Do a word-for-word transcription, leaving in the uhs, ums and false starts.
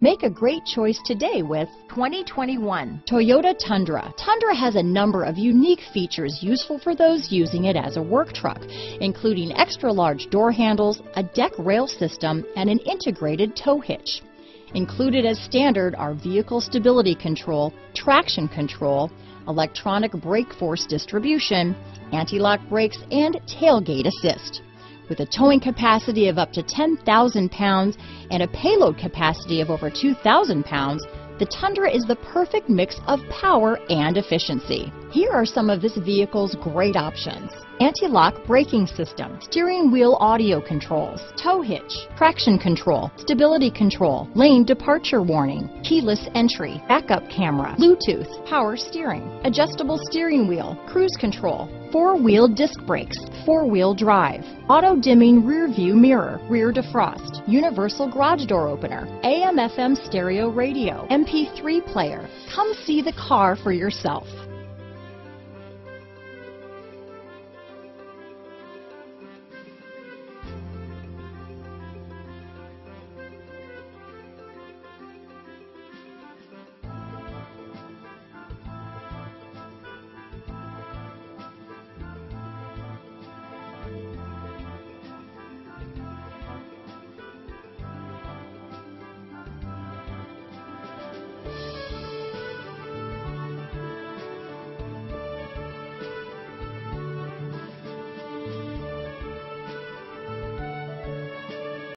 Make a great choice today with twenty twenty-one Toyota Tundra. Tundra has a number of unique features useful for those using it as a work truck, including extra-large door handles, a deck rail system, and an integrated tow hitch. Included as standard are vehicle stability control, traction control, electronic brake force distribution, anti-lock brakes, and tailgate assist. With a towing capacity of up to ten thousand pounds and a payload capacity of over two thousand pounds, the Tundra is the perfect mix of power and efficiency. Here are some of this vehicle's great options: anti-lock braking system, steering wheel audio controls, tow hitch, traction control, stability control, lane departure warning, keyless entry, backup camera, Bluetooth, power steering, adjustable steering wheel, cruise control, four-wheel disc brakes, four-wheel drive, auto-dimming rear-view mirror, rear defrost, universal garage door opener, A M F M stereo radio, M P three player. Come see the car for yourself.